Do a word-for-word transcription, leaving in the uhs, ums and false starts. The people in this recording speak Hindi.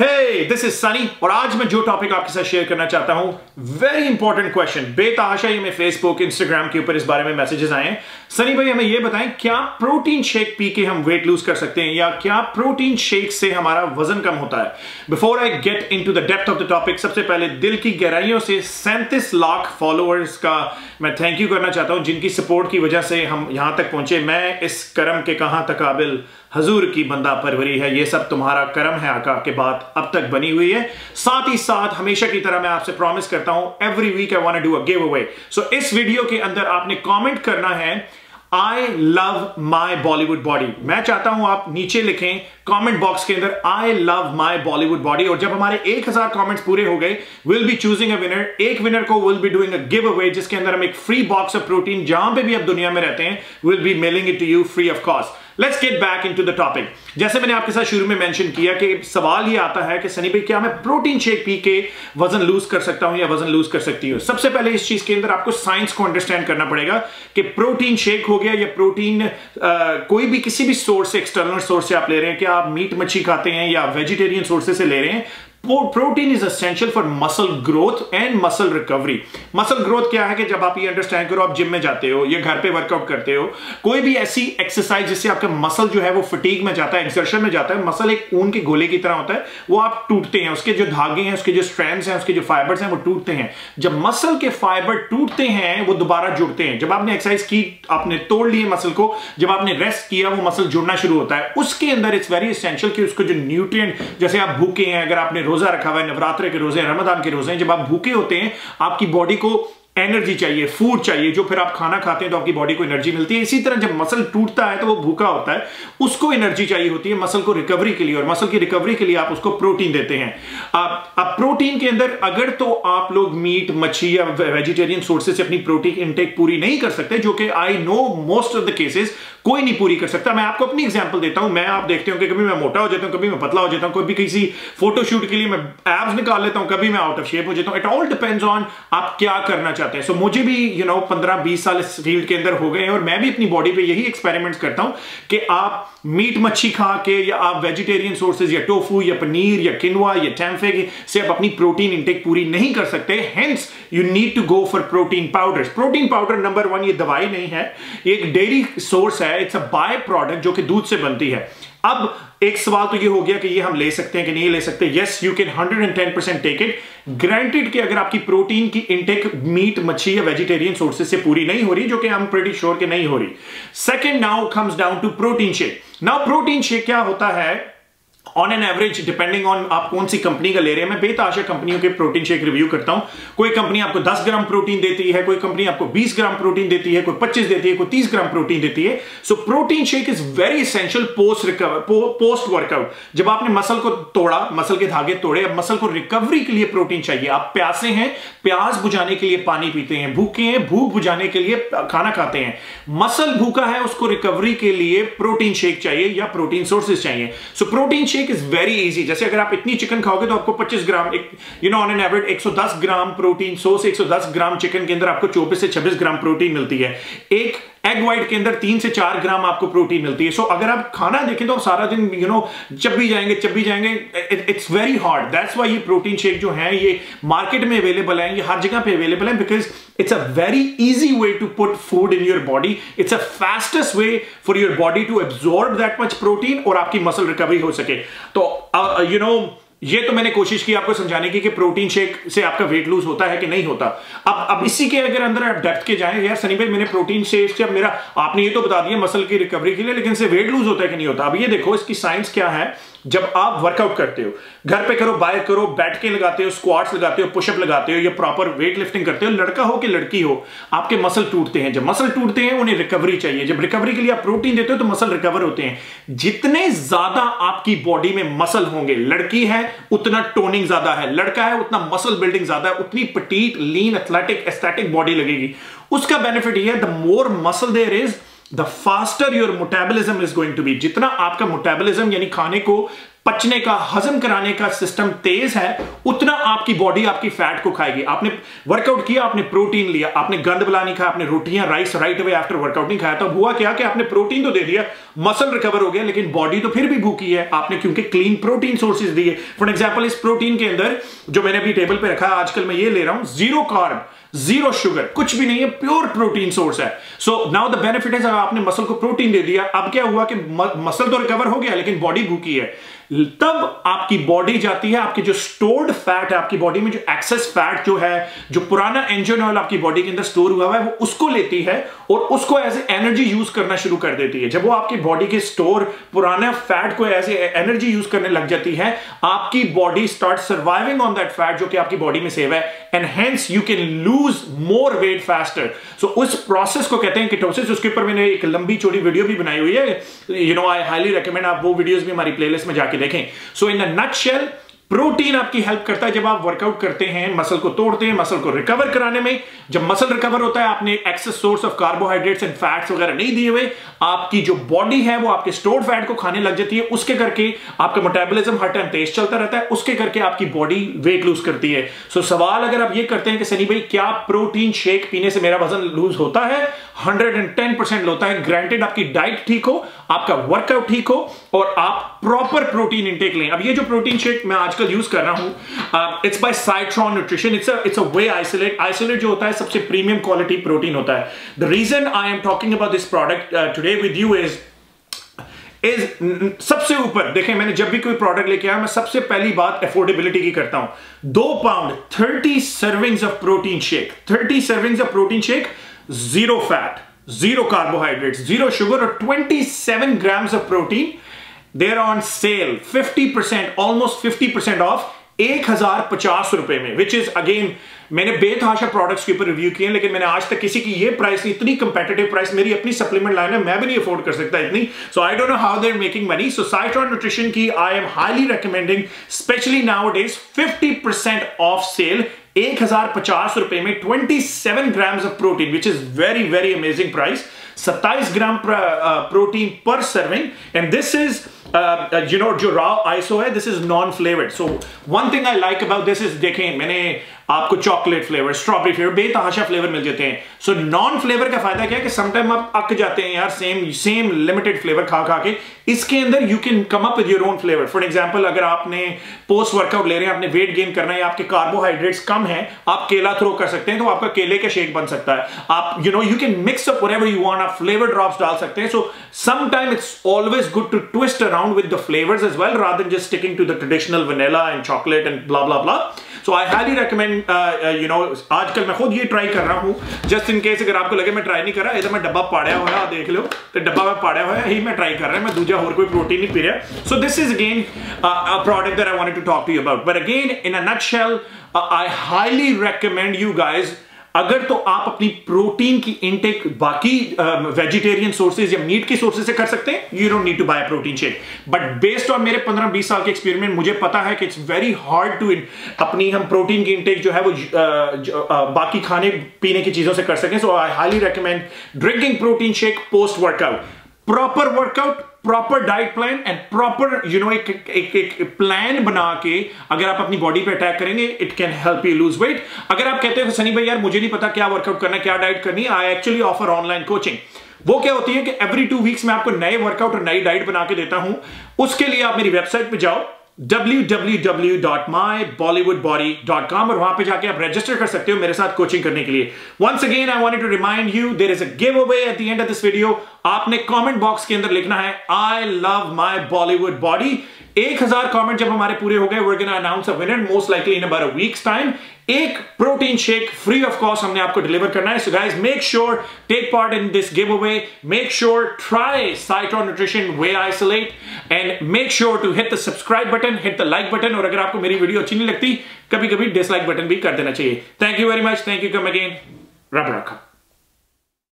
Hey, this is सनी और आज मैं जो टॉपिक आपके साथ शेयर करना चाहता हूं वेरी इंपॉर्टेंट क्वेश्चन बेतहाशा ही मैं फेसबुक इंस्टाग्राम के ऊपर इस बारे में मैसेजेस आए हैं। सनी भाई हमें ये बताएं क्या प्रोटीन शेक पी के हम वेट लूज कर सकते हैं या क्या प्रोटीन शेक से हमारा वजन कम होता है। Before I get into the depth of the topic सबसे पहले दिल की गहराइयों से सैंतीस लाख फॉलोअर्स का मैं थैंक यू करना चाहता हूं जिनकी सपोर्ट की वजह से हम यहां तक पहुंचे। मैं इस करम के कहां तक काबिल, हजूर की बंदा परवरी है, ये सब तुम्हारा करम है आका के बात अब तक बनी हुई है। साथ ही साथ हमेशा की तरह मैं आपसे प्रॉमिस करता हूं every week I want to do a giveaway. So इस वीडियो के अंदर आपने कमेंट करना है I love my Bollywood body. मैं चाहता हूं आप नीचे लिखें कमेंट बॉक्स के अंदर I love my Bollywood body और जब हमारे एक हज़ार कमेंट्स पूरे हो गए will be choosing a winner. एक विनर को will be doing a giveaway जिसके अंदर हम एक फ्री बॉक्स ऑफ प्रोटीन जहां पे भी आप दुनिया में रहते हैं will be mailing it to you free of cost. Let's get back into the topic. जैसे मैंने आपके साथ शुरू में मेंशन किया कि सवाल ये आता है कि सनी भाई क्या मैं प्रोटीन शेक पी के वजन लूज कर सकता हूं या वजन लूज कर सकती हूं। सबसे पहले इस चीज के अंदर आपको साइंस को अंडरस्टैंड करना पड़ेगा कि प्रोटीन शेक हो गया या प्रोटीन आ, कोई भी किसी भी सोर्स से एक्सटर्नल सोर्स से आप ले रहे हैं, क्या आप मीट मच्छी खाते हैं या वेजिटेरियन सोर्सेज से ले रहे हैं। Protein is essential for muscle growth and muscle recovery. Muscle growth क्या है कि जब आप ये अंडरस्टैंड करो आप जिम में जाते हो या घर पे वर्कआउट करते हो कोई भी ऐसी एक्सरसाइज जिससे आपका मसल जो है वो फटीग में जाता है एक्सर्शन में जाता है। मसल एक ऊन के गोले की तरह होता है, वो आप टूटते हैं, उसके जो धागे हैं उसके जो स्ट्रैंड्स हैं उसके जो फाइबर्स हैं वो टूटते हैं। जब मसल के फाइबर टूटते हैं वो दोबारा जुड़ते हैं। जब आपने एक्सरसाइज की आपने तोड़ लिए मसल को, जब आपने रेस्ट किया वो मसल जुड़ना शुरू होता है। उसके अंदर इट्स वेरी एसेंशियल कि उसको जो न्यूट्रिएंट जैसे आप भूखे हैं, अगर आपने रोजा रखा हुआ है, नवरात्र के रोजे हैं, रमजान के रोजे हैं, जब आप भूखे होते हैं आपकी बॉडी को एनर्जी चाहिए, फूड चाहिए, जो फिर आप खाना खाते हैं तो आपकी बॉडी को एनर्जी मिलती है। इसी तरह जब मसल टूटता है तो वो भूखा होता है, उसको एनर्जी चाहिए होती है मसल को रिकवरी के लिए और मसल की रिकवरी के लिए आप उसको प्रोटीन देते हैं। आप, आप प्रोटीन के अंदर अगर तो आप लोग मीट मच्छी या वेजिटेरियन सोर्सेज से अपनी प्रोटीन इनटेक पूरी नहीं कर सकते, जो कि I know most of the cases कोई नहीं पूरी कर सकता। मैं आपको अपनी एग्जाम्पल देता हूं। मैं आप देखते हो कि कभी मैं मोटा हो जाता हूं, कभी मैं पतला हो जाता हूं, कभी किसी फोटोशूट के लिए मैं एब्स निकाल लेता हूं, कभी मैं आउट ऑफ शेप हो जाता हूं। इट ऑल डिपेंड्स ऑन आप क्या करना चाहते हैं। So, मुझे भी यू नो पंद्रह बीस साल इस फील्ड के अंदर हो गए हैं और मैं भी अपनी बॉडी पे यही एक्सपेरिमेंट्स करता हूं कि आप मीट मच्छी खा के या आप वेजिटेरियन सोर्सेज या टोफू या पनीर या किनवा या टैम्फे से आप अपनी प्रोटीन इंटेक पूरी नहीं कर सकते। Hence you need to go for protein powders. Protein powder number one ये दवाई नहीं है, ये एक डेयरी सोर्स है, इट्स अ बाय प्रोडक्ट जो कि दूध से बनती है। अब एक सवाल तो ये हो गया कि ये हम ले सकते हैं कि नहीं ले सकते। Yes you can hundred and ten percent take it granted कि अगर आपकी प्रोटीन की इनटेक मीट मच्छी या वेजिटेरियन सोर्सेज से पूरी नहीं हो रही, जो कि आई एम प्रीटी श्योर कि नहीं हो रही। Second now comes down to protein shake. Now protein shake क्या होता है on an average depending on आप कौन सी कंपनी का ले रहे हैं। मैं बेतहाशा कंपनियों के प्रोटीन शेक रिव्यू करता हूं। कोई कंपनी आपको दस ग्राम प्रोटीन देती है, कोई कंपनी आपको बीस ग्राम प्रोटीन देती है, कोई पच्चीस देती है, कोई तीस ग्राम प्रोटीन देती है। So protein shake is very essential post recover post workout. जब आपने मसल को तोड़ा, मसल के धागे तोड़े, अब मसल को रिकवरी के लिए प्रोटीन चाहिए। आप प्यासे हैं, प्यास बुझाने के लिए पानी पीते हैं, भूखे हैं, भूख बुझाने के लिए खाना खाते हैं। मसल भूखा है, उसको रिकवरी के लिए प्रोटीन शेक चाहिए या प्रोटीन सोर्सेज चाहिए। So protein shake is very easy. जैसे अगर आप इतनी चिकन खाओगे तो आपको पच्चीस gram you know on an average एक सौ दस ग्राम प्रोटीन, सौ से एक सौ दस ग्राम चिकन के अंदर आपको चौबीस से छब्बीस ग्राम प्रोटीन मिलती है। एक एग वाइट के अंदर तीन से चार ग्राम आपको प्रोटीन मिलती है। सो so, अगर आप खाना देखें तो आप सारा दिन यू नो चब्बी जाएंगे चब्बी जाएंगे it's very hard. That's why ये प्रोटीन शेक जो है ये मार्केट में अवेलेबल है, ये हर जगह पे अवेलेबल है because it's a very easy way to put food in your body. It's a fastest way for your body to absorb that much protein और आपकी मसल रिकवरी हो सके। तो यू नो ये तो मैंने कोशिश की आपको समझाने की कि प्रोटीन शेक से आपका वेट लूज होता है कि नहीं होता। अब अब इसी के अगर अंदर आप डेप्थ के जाएं, यार सनी भाई मैंने प्रोटीन शेक से अब मेरा आपने ये तो बता दिया मसल की रिकवरी के लिए, लेकिन इससे वेट लूज होता है कि नहीं होता। अब ये देखो इसकी साइंस क्या है। जब आप वर्कआउट करते हो, घर पे करो, बाहर करो, बैठ के लगाते हो, स्क्वाट्स लगाते हो, पुशअप लगाते हो या प्रॉपर वेट लिफ्टिंग करते हो, लड़का हो कि लड़की हो, आपके मसल टूटते हैं। जब मसल टूटते हैं उन्हें रिकवरी चाहिए। जब रिकवरी के लिए आप प्रोटीन देते हो तो मसल रिकवर होते हैं। जितने ज्यादा आपकी बॉडी में मसल होंगे, लड़की है उतना टोनिंग ज्यादा है, लड़का है उतना मसल बिल्डिंग ज्यादा है, उतनी petite lean athletic aesthetic body लगेगी। उसका बेनिफिट ये है the more muscle there is the faster your metabolism is going to be. जितना आपका मोटाबोलिज्म यानी खाने को पचने का, हजम कराने का सिस्टम तेज है, उतना आपकी बॉडी आपकी फैट को खाएगी। आपने वर्कआउट किया, आपने प्रोटीन लिया, आपने गंद बला नहीं खाया, आपने रोटियां rice right away after workout नहीं खाया, तब हुआ क्या कि आपने प्रोटीन तो दे दिया, मसल रिकवर हो गया, लेकिन बॉडी तो फिर भी भूखी है। आपने क्योंकि क्लीन प्रोटीन सोर्सेज दिए। फॉर एग्जाम्पल इस प्रोटीन के अंदर जो मैंने अभी टेबल पे रखा है, आजकल मैं ये ले रहा हूं, जीरो कार्ब, जीरो शुगर, कुछ भी नहीं है, प्योर प्रोटीन सोर्स है। सो नाउ द बेनिफिट है, आपने मसल को प्रोटीन दे दिया, अब क्या हुआ कि मसल तो रिकवर हो गया लेकिन बॉडी भूखी है। तब आपकी बॉडी जाती है, आपके जो स्टोर्ड फैट है आपकी बॉडी में, जो एक्सेस फैट जो है, जो पुराना इंजन ऑयल आपकी बॉडी के अंदर स्टोर हुआ है, वो उसको लेती है और उसको एज ए एनर्जी यूज करना शुरू कर देती है। जब वो आपकी बॉडी के स्टोर पुराना फैट को एज ए एनर्जी यूज करने लग जाती है, आपकी body start surviving on that fat जो कि आपकी बॉडी में सेव है, and hence you can lose more weight faster. So उस प्रोसेस को कहते हैं कीटोसिस। उसके ऊपर मैंने एक लंबी चौड़ी वीडियो भी बनाई हुई है, you know I highly recommend, आप वो वीडियोज भी हमारी प्लेलिस्ट में जाके देखें। So in a nutshell, protein आपकी हेल्प करता है जब आप वर्कआउट करते हैं, मसल को तोड़ते हैं, मसल को रिकवर कराने में। जब मसल रिकवर होता है, आपने excess source of carbohydrates and fats वगैरह नहीं दिए हुए, आपकी जो बॉडी है वो आपके स्टोर्ड फैट को खाने लग जाती है। उसके करके आपका मेटाबॉलिज्म हर टाइम तेज चलता रहता है, उसके करके आपकी बॉडी वेट लूज करती है। सो सवाल अगर आप ये करते हैं कि सनी भाई क्या प्रोटीन शेक पीने से मेरा वजन लूज होता है, हंड्रेड एंड टेन परसेंट होता है। ग्रांटेड आपकी डाइट ठीक हो, आपका वर्कआउट ठीक हो और आप प्रॉपर प्रोटीन इनटेक लें। अब ये जो प्रोटीन शेक मैं आज यूज कर रहा हूं, it's by Scitron Nutrition, it's it's a whey isolate. Isolate जो होता है सबसे प्रीमियम क्वालिटी प्रोटीन होता है। The reason I am talking about this product today with you is is सबसे ऊपर देखें, मैंने जब भी कोई प्रोडक्ट लेके आया, मैं सबसे पहली बात एफोर्डेबिलिटी की करता हूं। दो pound thirty servings of protein shake, thirty servings of protein shake, zero fat, zero carbohydrates, zero sugar और twenty seven grams of protein. They're on sale, fifty percent, almost fifty percent off, एक हजार पचास रुपए में, which is again, मैंने बेतहाशा प्रोडक्ट्स के ऊपर रिव्यू किए हैं, लेकिन मैंने आज तक किसी की ये प्राइस नहीं, इतनी कंपेटिटिव प्राइस, मेरी अपनी सप्लीमेंट लाइन है, मैं भी नहीं अफोर्ड कर सकता इतनी। So I don't know how they are making money. So Scitron Nutrition की I am highly recommending, especially nowadays, fifty percent off sale, एक हजार पचास रुपए में, twenty seven grams of protein, which is very very amazing price, सत्ताईस gram protein per serving. And this is Uh, you know, जो raw आइसो है, this is non-flavored. So one thing I like about this is, देखें मैंने आपको चॉकलेट फ्लेवर, स्ट्रॉबेरी फ्लेवर, बेतहाशा फ्लेवर मिल जाते हैं। सो नॉन फ्लेवर का फायदा क्या है कि समटाइम आप अक जाते हैं यार, सेम सेम लिमिटेड फ्लेवर खा खा के। इसके अंदर you can come up with your own flavour. For example अगर आपने पोस्ट वर्कआउट ले रहे हैं, आपने वेट गेन करना है, आपके कार्बोहाइड्रेट्स कम है, आप केला थ्रो कर सकते हैं, तो आपका केले का शेक बन सकता है। आप you know you can mix up whatever you want, आप फ्लेवर ड्रॉप्स डाल सकते हैं। So sometime it's always good to twist around with the flavors as well, rather than just sticking to the traditional vanilla and chocolate and blah blah blah. So I highly recommend, uh, uh, you know, आजकल मैं खुद ये ट्राई कर रहा हूँ, just in case अगर आपको लगे मैं ट्राई नहीं कर रहा, इधर मैं डब्बा पाड़ा हुआ देख लो, तो डब्बा में पाड़ा हुआ है, ही मैं ट्राई कर रहा है, मैं दूसरा और कोई प्रोटीन नहीं पी रहा। So this is again uh, a product that I wanted to talk to you about. But again, in a nutshell, uh, I highly recommend you guys, अगर तो आप अपनी प्रोटीन की इनटेक बाकी वेजिटेरियन सोर्सेज या मीट के सोर्सेज से कर सकते हैं, you don't need to buy a protein shake. But based on मेरे पंद्रह बीस साल के एक्सपेरिमेंट, मुझे पता है कि इट्स वेरी हार्ड टू अपनी हम प्रोटीन की इनटेक जो है वो uh, जो, uh, बाकी खाने पीने की चीजों से कर सकें। So I highly recommend drinking protein shake post workout, proper workout, proper diet plan and proper you know एक एक एक प्लान बना के अगर आप अपनी बॉडी पे अटैक करेंगे, it can help you lose weight. अगर आप कहते हो सनी भाई यार मुझे नहीं पता क्या वर्कआउट करना है, क्या डाइट करनी है, I actually offer online coaching. वो क्या होती है कि एवरी टू वीक्स में आपको नए वर्कआउट और नई डाइट बना के देता हूं। उसके लिए आप मेरी वेबसाइट पर जाओ W W W dot my Bollywood body dot com और वहां पे जाके आप रजिस्टर कर सकते हो मेरे साथ कोचिंग करने के लिए। Once again, I wanted to remind you, there is a giveaway at the end of this video. आपने comment box के अंदर लिखना है I love my Bollywood body. एक हजार कॉमेंट जब हमारे पूरे हो गए, we're gonna announce a winner most likely in about a week's time. एक protein shake free of cost हमने आपको डिलीवर करना है। So guys make sure take part in this giveaway, make sure try Scitron Nutrition whey isolate and make sure to hit the subscribe button, hit the like button, और अगर आपको मेरी वीडियो अच्छी नहीं लगती कभी कभी डिसलाइक बटन भी कर देना चाहिए। Thank you very much, thank you, come again, रब रखा।